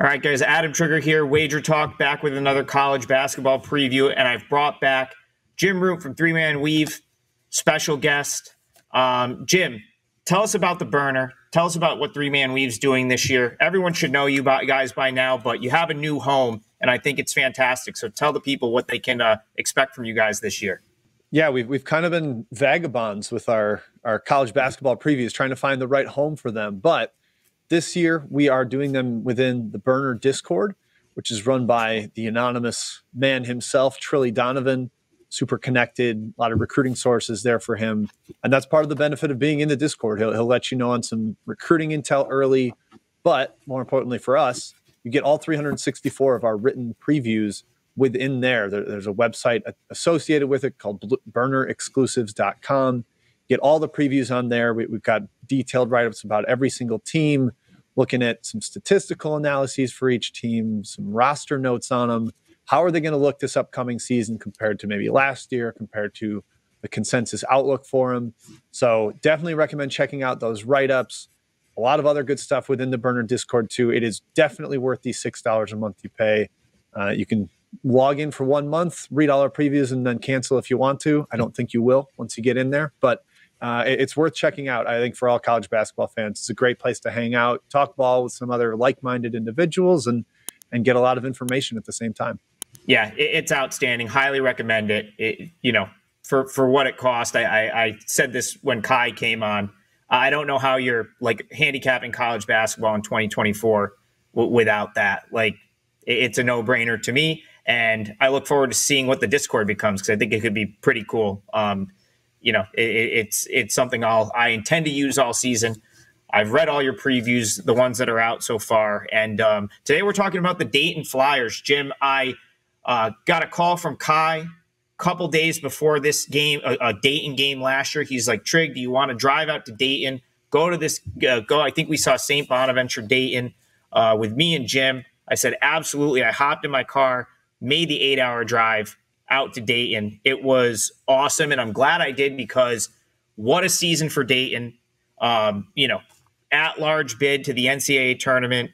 All right, guys, Adam Trigger here, Wager Talk, back with another college basketball preview, and I've brought back Jim Root from Three Man Weave, special guest. Jim, tell us about the burner. Tell us about what Three Man Weave's doing this year. Everyone should know you guys by now, but you have a new home, and I think it's fantastic. So tell the people what they can expect from you guys this year. Yeah, we've kind of been vagabonds with our college basketball previews, trying to find the right home for them, but this year, we are doing them within the Burner Discord, which is run by the anonymous man himself, Trilly Donovan, super connected, a lot of recruiting sources there for him. And that's part of the benefit of being in the Discord. He'll let you know on some recruiting intel early, but more importantly for us, you get all 364 of our written previews within there. There's a website associated with it called BurnerExclusives.com. Get all the previews on there. We've got detailed write-ups about every single team, looking at some statistical analyses for each team, some roster notes on them. How are they going to look this upcoming season compared to maybe last year, compared to the consensus outlook for them? So definitely recommend checking out those write-ups. A lot of other good stuff within the Burner Discord too. It is definitely worth the $6 a month you pay. You can log in for 1 month, read all our previews, and then cancel if you want to. I don't think you will once you get in there, but it's worth checking out, I think, for all college basketball fans. It's a great place to hang out, talk ball with some other like-minded individuals, and get a lot of information at the same time. Yeah, it's outstanding. Highly recommend it. You know, for what it cost, I said this when Kai came on. I don't know how you're like handicapping college basketball in 2024 without that. Like, it's a no-brainer to me, and I look forward to seeing what the Discord becomes because I think it could be pretty cool. You know, it's something I intend to use all season. I've read all your previews, the ones that are out so far. And today we're talking about the Dayton Flyers. Jim, I got a call from Kai a couple days before this game, a Dayton game last year. He's like, Trig, do you want to drive out to Dayton? Go to this, I think we saw St. Bonaventure Dayton with me and Jim. I said, absolutely. I hopped in my car, made the 8-hour drive out to Dayton. It was awesome, and I'm glad I did because what a season for Dayton. You know, at-large bid to the NCAA Tournament,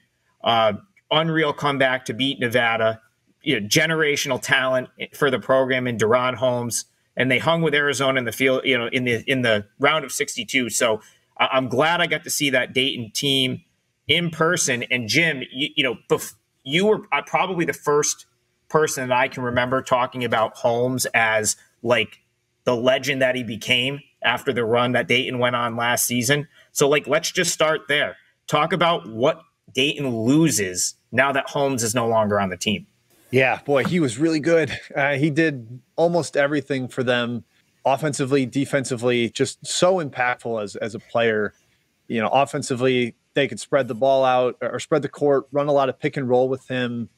unreal comeback to beat Nevada, you know, generational talent for the program in DaRon Holmes, and they hung with Arizona in the field, you know, in the round of 62. So I'm glad I got to see that Dayton team in person. And Jim, you were probably the first person that I can remember talking about Holmes as like the legend that he became after the run that Dayton went on last season. So like, let's just start there. Talk about what Dayton loses now that Holmes is no longer on the team. Yeah, boy, he was really good. He did almost everything for them offensively, defensively, just so impactful as a player. You know, offensively, they could spread the ball out or spread the court, run a lot of pick and roll with him.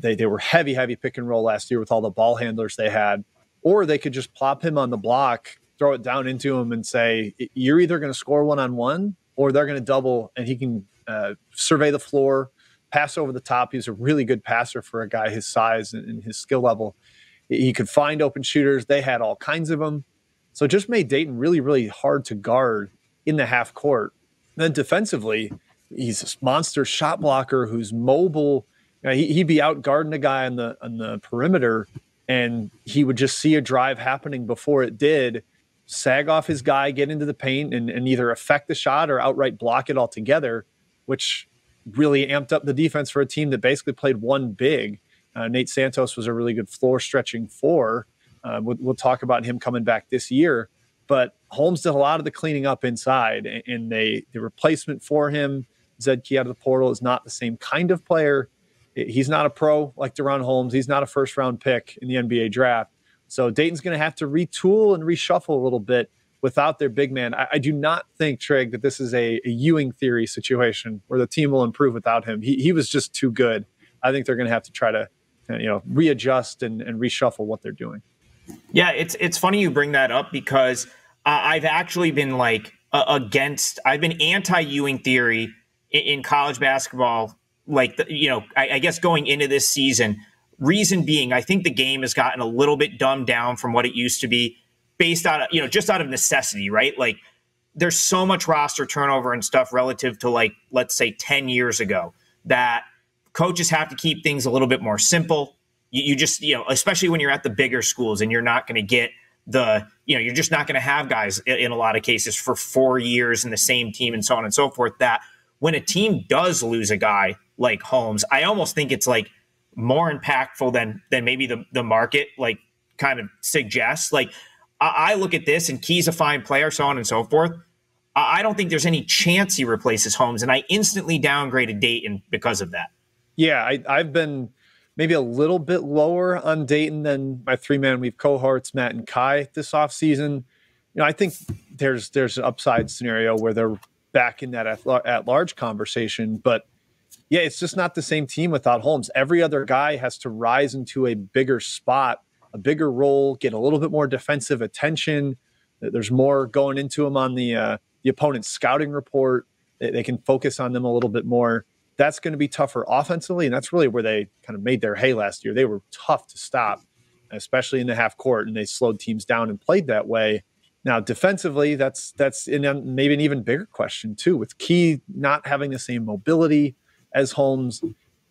They were heavy, heavy pick and roll last year with all the ball handlers they had. Or they could just plop him on the block, throw it down into him and say, you're either going to score one-on-one or they're going to double, and he can survey the floor, pass over the top. He's a really good passer for a guy his size and his skill level. He could find open shooters. They had all kinds of them. So it just made Dayton really, really hard to guard in the half court. And then defensively, he's this monster shot blocker who's mobile. He'd be out guarding a guy on the perimeter, and he would just see a drive happening before it did, sag off his guy, get into the paint, and either affect the shot or outright block it altogether, which really amped up the defense for a team that basically played one big. Nate Santos was a really good floor-stretching four. We'll talk about him coming back this year. But Holmes did a lot of the cleaning up inside, and the replacement for him, Zed Key out of the portal, is not the same kind of player. He's not a pro like DaRon Holmes. He's not a first-round pick in the NBA draft. So Dayton's going to have to retool and reshuffle a little bit without their big man. I do not think, Trig, that this is a Ewing theory situation where the team will improve without him. He was just too good. I think they're going to have to try to readjust and reshuffle what they're doing. Yeah, it's funny you bring that up because I've actually been like I've been anti-Ewing theory in college basketball. Like, I guess going into this season, reason being, I think the game has gotten a little bit dumbed down from what it used to be based on, just out of necessity, right? Like there's so much roster turnover and stuff relative to like, let's say 10 years ago that coaches have to keep things a little bit more simple. You just, especially when you're at the bigger schools and you're not going to get the, you're just not going to have guys in a lot of cases for 4 years in the same team and so on and so forth, that when a team does lose a guy like Holmes, I almost think it's like more impactful than maybe the market like kind of suggests. Like I look at this and Key's a fine player, so on and so forth. I don't think there's any chance he replaces Holmes, and I instantly downgraded Dayton because of that. Yeah, I've been maybe a little bit lower on Dayton than my three-man weave cohorts, Matt and Kai, this offseason. I think there's an upside scenario where they're back in that at-large conversation, but yeah, it's just not the same team without Holmes. Every other guy has to rise into a bigger spot, a bigger role, get a little bit more defensive attention. There's more going into him on the opponent's scouting report. They can focus on them a little bit more. That's going to be tougher offensively, and that's really where they kind of made their hay last year. They were tough to stop, especially in the half court, and they slowed teams down and played that way. Now, defensively, that's maybe an even bigger question, too, with Key not having the same mobility as Holmes.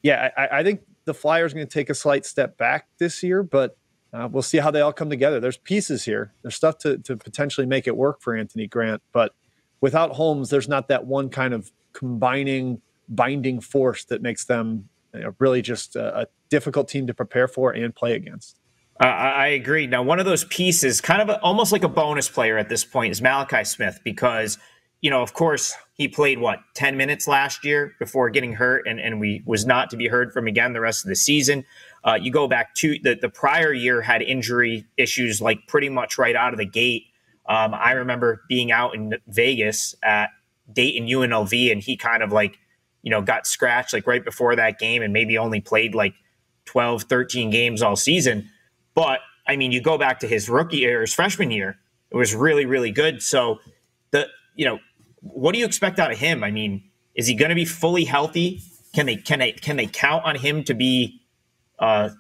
Yeah, I think the Flyers are going to take a slight step back this year, but we'll see how they all come together. There's pieces here. There's stuff to potentially make it work for Anthony Grant, but without Holmes, there's not that one kind of combining, binding force that makes them really just a difficult team to prepare for and play against. I agree. Now, one of those pieces, kind of almost like a bonus player at this point, is Malachi Smith, because, of course, he played, 10 minutes last year before getting hurt, and we was not to be heard from again the rest of the season. You go back to the prior year, had injury issues like pretty much right out of the gate. I remember being out in Vegas at Dayton UNLV, and he kind of got scratched right before that game and maybe only played 12, 13 games all season. But I mean, you go back to his rookie year, his freshman year, it was really, really good. So what do you expect out of him? I mean, is he going to be fully healthy? Can they count on him to be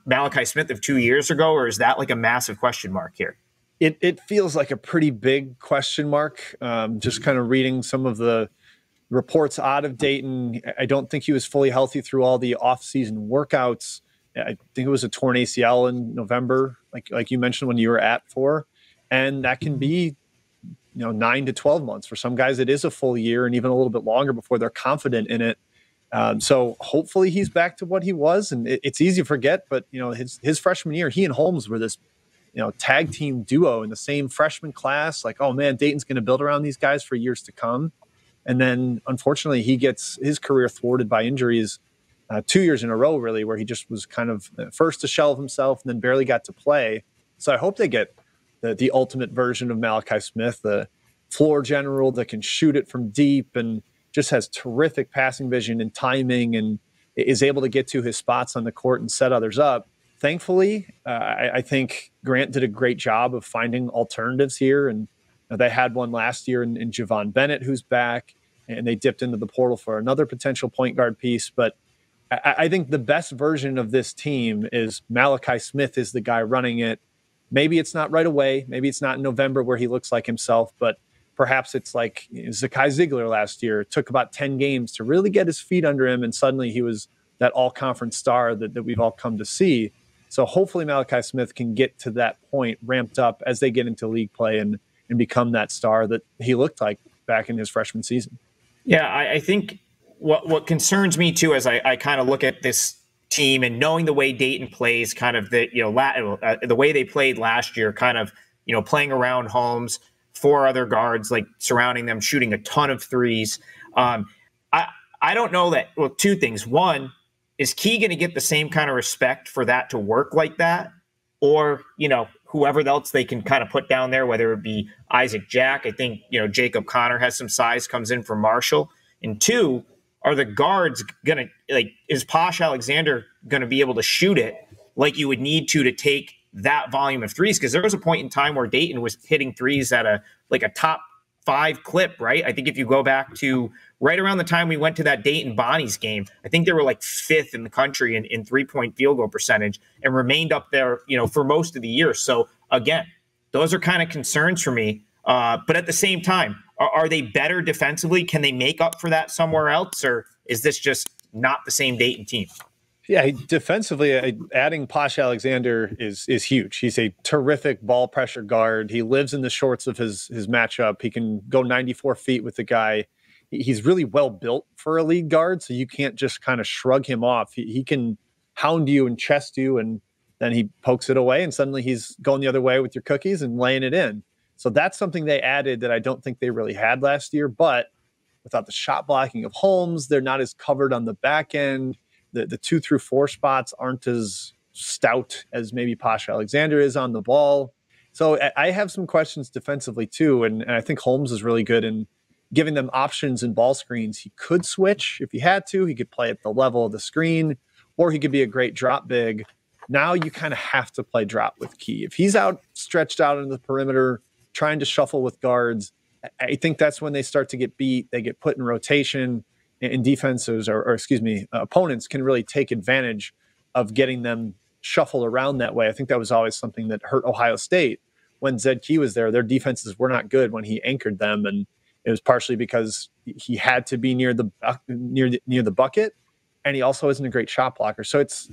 Malachi Smith of 2 years ago? Or is that a massive question mark here? It feels like a pretty big question mark. Just kind of reading some of the reports out of Dayton, I don't think he was fully healthy through all the off-season workouts. I think it was a torn ACL in November, like you mentioned when you were at four. And that can be, 9 to 12 months. For some guys, it is a full year and even a little bit longer before they're confident in it. So hopefully he's back to what he was. And it's easy to forget, but, his freshman year, he and Holmes were this, tag team duo in the same freshman class. Oh, man, Dayton's going to build around these guys for years to come. And then, unfortunately, he gets his career thwarted by injuries 2 years in a row, really, where he just was kind of first to shelve himself and then barely got to play. So I hope they get the ultimate version of Malachi Smith, the floor general that can shoot it from deep and just has terrific passing vision and timing and is able to get to his spots on the court and set others up. Thankfully, I think Grant did a great job of finding alternatives here, and they had one last year in Javon Bennett, who's back, and they dipped into the portal for another potential point guard piece. But I think the best version of this team is Malachi Smith is the guy running it. Maybe it's not right away. Maybe it's not in November where he looks like himself, but perhaps it's like Zakai Ziegler last year. It took about 10 games to really get his feet under him, and suddenly he was that all-conference star that we've all come to see. So hopefully Malachi Smith can get to that point ramped up as they get into league play and become that star that he looked like back in his freshman season. Yeah, I think what concerns me too, as I kind of look at this team and knowing the way Dayton plays, kind of the way they played last year, kind of, playing around Holmes, 4 other guards, surrounding them, shooting a ton of threes. I don't know that, 2 things. One, is Key going to get the same kind of respect for that to work like that? Or, whoever else they can kind of put down there, whether it be Isaac Jack, I think, Jacob Connor has some size, comes in for Marshall. And 2, are the guards going to, is Posh Alexander going to be able to shoot it like you would need to take that volume of threes? Because there was a point in time where Dayton was hitting threes at a top 5 clip, right? I think if you go back to right around the time we went to that Dayton Bonnies game, I think they were 5th in the country in three-point field goal percentage and remained up there, for most of the year. So again, those are kind of concerns for me. But at the same time, are they better defensively? Can they make up for that somewhere else? Or is this just not the same Dayton team? Yeah, defensively, adding Posh Alexander is huge. He's a terrific ball pressure guard. He lives in the shorts of his matchup. He can go 94 feet with the guy. He's really well built for a lead guard, so you can't just kind of shrug him off. He can hound you and chest you, and then he pokes it away, and suddenly he's going the other way with your cookies and laying it in. So that's something they added that I don't think they really had last year. But without the shot blocking of Holmes, they're not as covered on the back end. The 2 through 4 spots aren't as stout as maybe Posh Alexander is on the ball. So I have some questions defensively too, and I think Holmes is really good in giving them options in ball screens. He could switch if he had to. He could play at the level of the screen, or he could be a great drop big. Now you kind of have to play drop with Key. If he's out stretched out into the perimeter, trying to shuffle with guards, I think that's when they start to get beat. They get put in rotation. And defenses, or opponents can really take advantage of getting them shuffled around that way. I think that was always something that hurt Ohio State when Zed Key was there. Their defenses were not good when he anchored them, and it was partially because he had to be near the bucket, and he also isn't a great shot blocker. So it's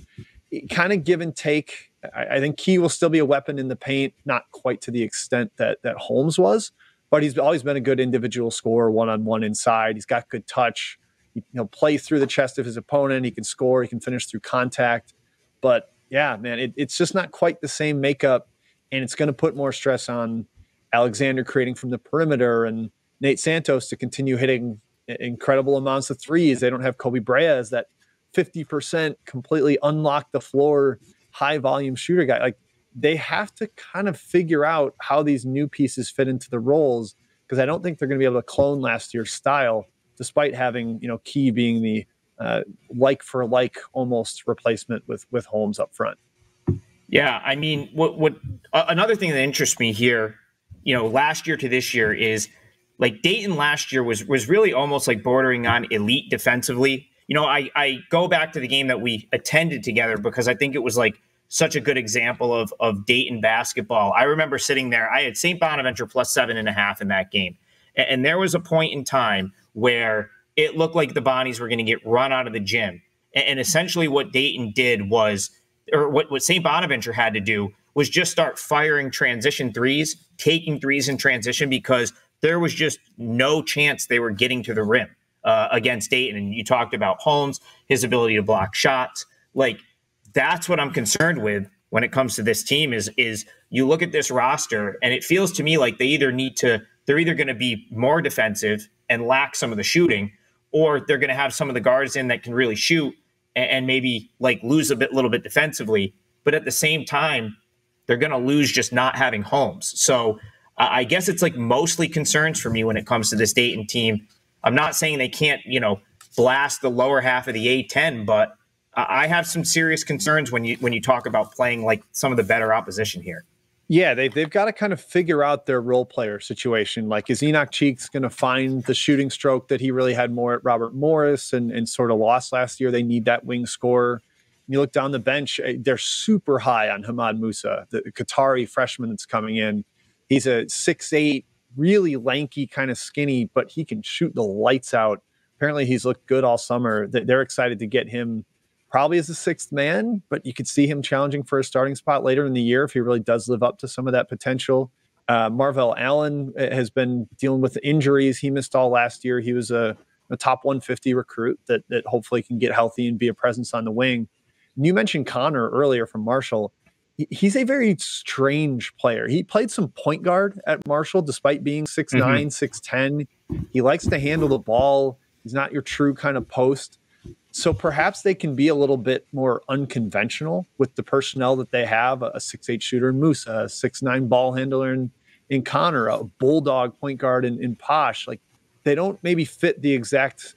kind of give and take. I think Key will still be a weapon in the paint, not quite to the extent that Holmes was, but he's always been a good individual scorer, one-on-one inside. He's got good touch. He'll play through the chest of his opponent. He can score. He can finish through contact. But, yeah, man, it's just not quite the same makeup, and it's going to put more stress on Alexander creating from the perimeter and Nate Santos to continue hitting incredible amounts of threes. They don't have Kobe Brea as that 50% completely unlock-the-floor, high-volume shooter guy. Like, they have to kind of figure out how these new pieces fit into the roles, because I don't think they're going to be able to clone last year's style, despite having, Key being the like-for-like almost replacement with Holmes up front. Yeah, I mean, what another thing that interests me here, last year to this year is, like, Dayton last year was really almost like bordering on elite defensively. I go back to the game that we attended together because I think it was, like, such a good example of Dayton basketball. I remember sitting there. I had St. Bonaventure +7.5 in that game, and there was a point in time where it looked like the Bonnies were going to get run out of the gym. And essentially what Dayton did was, or what St. Bonaventure had to do, was just start firing transition threes, taking threes in transition, because there was just no chance they were getting to the rim against Dayton. And you talked about Holmes, his ability to block shots. Like, that's what I'm concerned with when it comes to this team is you look at this roster, and it feels to me like they either need to, they're either going to be more defensive and lack some of the shooting, or they're going to have some of the guards in that can really shoot and maybe like lose a little bit defensively. But at the same time, they're going to lose just not having Holmes. So I guess it's like mostly concerns for me when it comes to this Dayton team. I'm not saying they can't, blast the lower half of the A-10, but I have some serious concerns when you talk about playing like some of the better opposition here. Yeah, they've got to kind of figure out their role player situation. Like, is Enoch Cheeks going to find the shooting stroke that he really had more at Robert Morris and sort of lost last year? They need that wing scorer. You look down the bench, they're super high on Hamad Moussa, the Qatari freshman that's coming in. He's a 6'8", really lanky, kind of skinny, but he can shoot the lights out. Apparently, he's looked good all summer. They're excited to get him. Probably as a sixth man, but you could see him challenging for a starting spot later in the year if he really does live up to some of that potential. Marvell Allen has been dealing with injuries. He missed all last year. He was a top 150 recruit that hopefully can get healthy and be a presence on the wing. And you mentioned Connor earlier from Marshall. He's a very strange player. He played some point guard at Marshall despite being 6'9", 6'10". He likes to handle the ball. He's not your true kind of post. So perhaps they can be a little bit more unconventional with the personnel that they have, a 6'8 shooter in Moussa, a 6'9 ball handler in Connor, a bulldog point guard in Posh. Like, they don't maybe fit the exact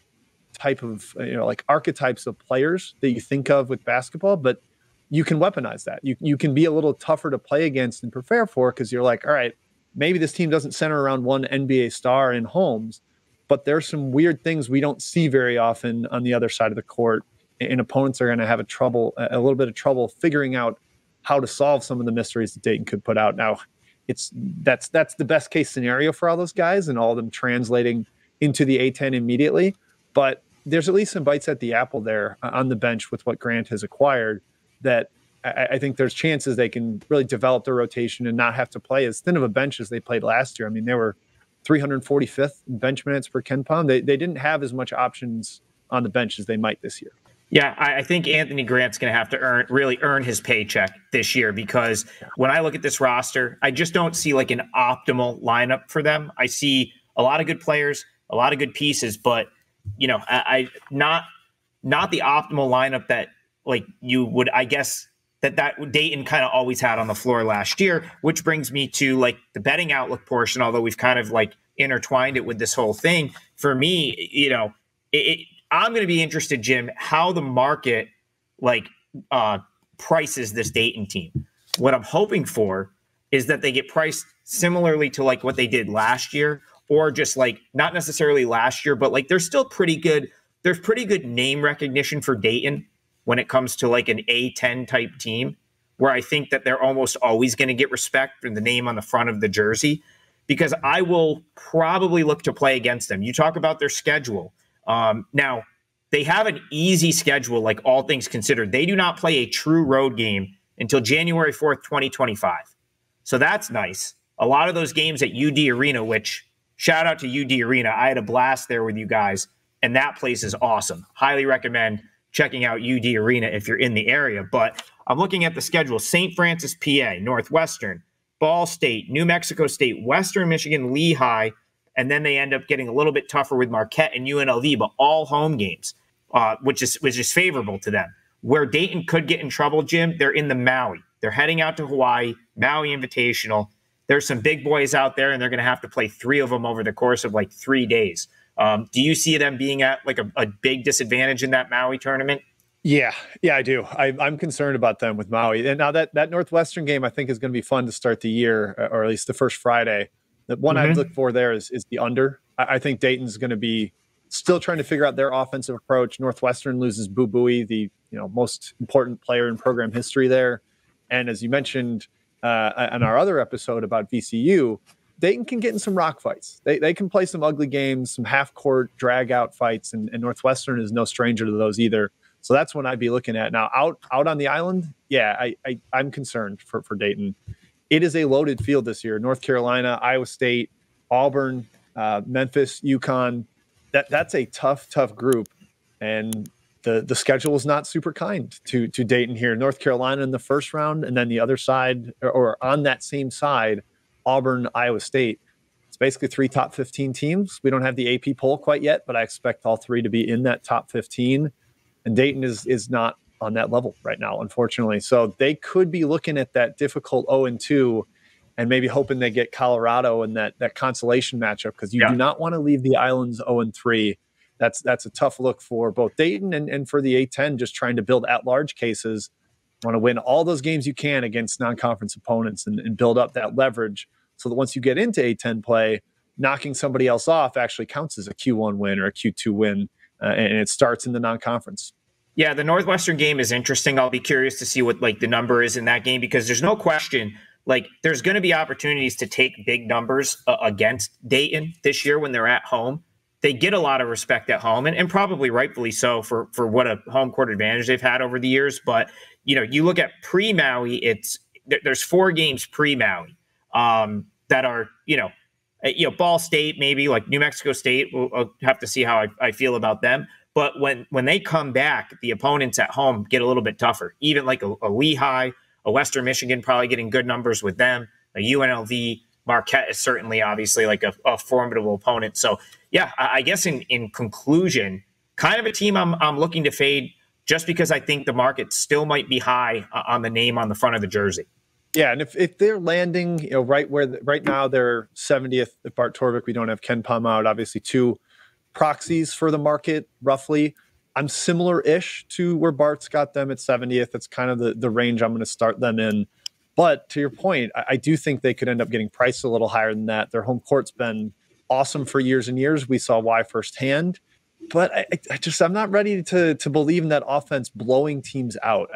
type of, like, archetypes of players that you think of with basketball, but you can weaponize that. You can be a little tougher to play against and prepare for, because you're like, all right, maybe this team doesn't center around one NBA star in Holmes, but there's some weird things we don't see very often on the other side of the court, and opponents are going to have a little bit of trouble figuring out how to solve some of the mysteries that Dayton could put out. Now, that's the best case scenario for all those guys and all of them translating into the A-10 immediately, but there's at least some bites at the apple there on the bench with what Grant has acquired that I think there's chances they can really develop their rotation and not have to play as thin of a bench as they played last year. I mean, they were 345th in bench minutes per Ken Palm. They didn't have as much options on the bench as they might this year. Yeah, I think Anthony Grant's going to have to really earn his paycheck this year, because when I look at this roster, I just don't see like an optimal lineup for them. I see a lot of good players, a lot of good pieces, but you know, not the optimal lineup that like you would, I guess, that Dayton kind of always had on the floor last year, which brings me to like the betting outlook portion, although we've kind of like intertwined it with this whole thing. For me, you know, I'm going to be interested, Jim, how the market like prices this Dayton team. What I'm hoping for is that they get priced similarly to like what they did last year, or just like not necessarily last year, but like they're still pretty good. There's pretty good name recognition for Dayton when it comes to like an A10 type team, where I think that they're almost always going to get respect for the name on the front of the jersey, because I will probably look to play against them. You talk about their schedule. Now, they have an easy schedule, like all things considered. They do not play a true road game until January 4th, 2025. So that's nice. A lot of those games at UD Arena, which shout out to UD Arena. I had a blast there with you guys, and that place is awesome. Highly recommend checking out UD Arena if you're in the area. But I'm looking at the schedule. St. Francis, PA, Northwestern, Ball State, New Mexico State, Western Michigan, Lehigh, and then they end up getting a little bit tougher with Marquette and UNLV, but all home games, which is favorable to them. Where Dayton could get in trouble, Jim, they're in the Maui. They're heading out to Hawaii, Maui Invitational. There's some big boys out there, and they're going to have to play three of them over the course of like 3 days. Do you see them being at like a big disadvantage in that Maui tournament? Yeah, I do. I'm concerned about them with Maui. And now that Northwestern game, I think, is going to be fun to start the year, or at least the first Friday. The one I'd look for there is the under. I think Dayton's going to be still trying to figure out their offensive approach. Northwestern loses Boo Buie, the most important player in program history there. And as you mentioned on our other episode about VCU, Dayton can get in some rock fights. They can play some ugly games, some half-court drag-out fights, and Northwestern is no stranger to those either. So that's what I'd be looking at. Now, out on the island, yeah, I'm concerned for Dayton. It is a loaded field this year. North Carolina, Iowa State, Auburn, Memphis, UConn. That's a tough group. And the schedule is not super kind to Dayton here. North Carolina in the first round, and then the other side, or on that same side, Auburn, Iowa State. It's basically three top 15 teams. We don't have the AP poll quite yet, but I expect all three to be in that top 15. And Dayton is not on that level right now, unfortunately. So they could be looking at that difficult 0-2 and maybe hoping they get Colorado in that consolation matchup, because you do not want to leave the islands 0-3. That's a tough look for both Dayton and for the A-10, just trying to build at-large cases. You want to win all those games you can against non-conference opponents and build up that leverage so that once you get into A-10 play, knocking somebody else off actually counts as a Q1 win or a Q2 win, and it starts in the non-conference. Yeah, the Northwestern game is interesting. I'll be curious to see what like the number is in that game, because there's no question like there's going to be opportunities to take big numbers against Dayton this year when they're at home. They get a lot of respect at home, and probably rightfully so for what a home court advantage they've had over the years. But you look at pre-Maui, there's four games pre-Maui that are Ball State, maybe like New Mexico State. I'll have to see how I feel about them. But when they come back, the opponents at home get a little bit tougher. Even like a Lehigh, a Western Michigan probably getting good numbers with them. A UNLV, Marquette is certainly obviously like a formidable opponent. So yeah, I guess in conclusion, kind of a team I'm looking to fade just because I think the market still might be high on the name on the front of the jersey. Yeah, and if they're landing right now they're 70th at Bart Torvik. We don't have Ken Palm out, obviously, two proxies for the market roughly. I'm similar-ish to where Bart's got them at 70th. That's kind of the range I'm going to start them in. But to your point, I do think they could end up getting priced a little higher than that. Their home court's been awesome for years and years. We saw why firsthand. But I'm not ready to believe in that offense blowing teams out.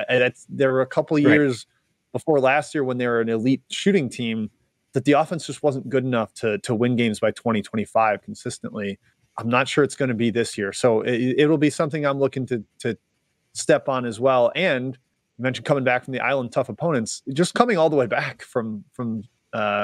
There were a couple of years before last year when they were an elite shooting team that the offense just wasn't good enough to win games by 20-25 consistently. I'm not sure it's going to be this year. So it'll be something I'm looking to step on as well. And you mentioned coming back from the island, tough opponents. Just coming all the way back from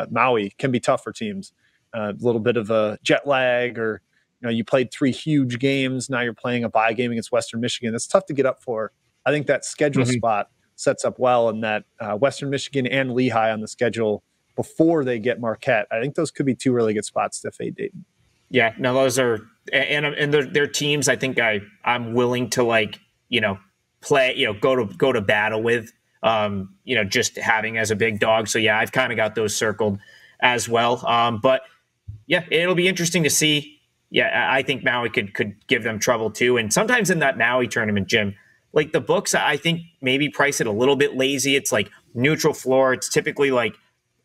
Maui can be tough for teams. A little bit of a jet lag, or you played three huge games. Now you're playing a bye game against Western Michigan. That's tough to get up for. I think that schedule spot sets up well, and that Western Michigan and Lehigh on the schedule before they get Marquette. I think those could be two really good spots to fade Dayton. Yeah, no, those are and their teams. I think I'm willing to play, go to battle with, just having as a big dog. So yeah, I've kind of got those circled as well. But yeah, it'll be interesting to see. Yeah, I think Maui could give them trouble too. And sometimes in that Maui tournament, Jim, like the books, I think maybe price it a little bit lazy. It's like neutral floor. It's typically like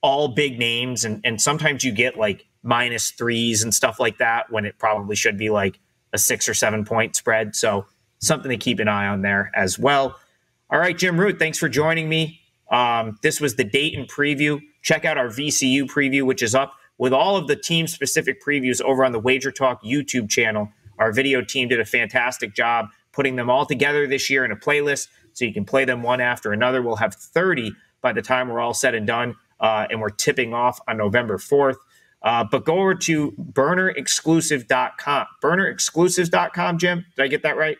all big names. And sometimes you get like -3s and stuff like that when it probably should be like a 6 or 7 point spread. So something to keep an eye on there as well. All right, Jim Root, thanks for joining me. This was the Dayton preview. Check out our VCU preview, which is up with all of the team-specific previews over on the Wager Talk YouTube channel. Our video team did a fantastic job putting them all together this year in a playlist, so you can play them one after another. We'll have 30 by the time we're all said and done, and we're tipping off on November 4th. But go over to BurnerExclusive.com. BurnerExclusives.com, Jim? Did I get that right?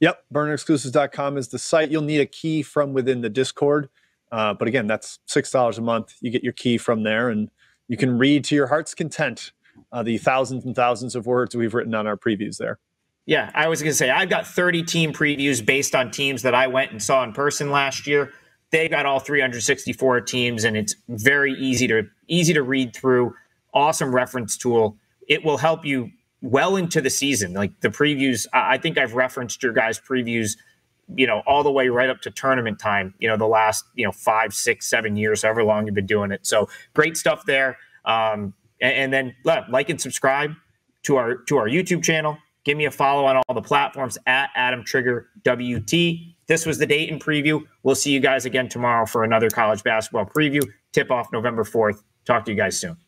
Yep, BurnerExclusives.com is the site. You'll need a key from within the Discord. But again, that's $6 a month. You get your key from there, and you can read to your heart's content the thousands and thousands of words we've written on our previews there. Yeah, I was going to say, I've got 30 team previews based on teams that I went and saw in person last year. They got all 364 teams, and it's very easy to read through. Awesome reference tool. It will help you well into the season. Like the previews, I think I've referenced your guys' previews, all the way right up to tournament time, the last, 5, 6, 7 years, however long you've been doing it. So great stuff there. And then like and subscribe to our YouTube channel. Give me a follow on all the platforms at Adam Trigger WT. This was the Dayton preview. We'll see you guys again tomorrow for another college basketball preview. Tip off November 4th. Talk to you guys soon.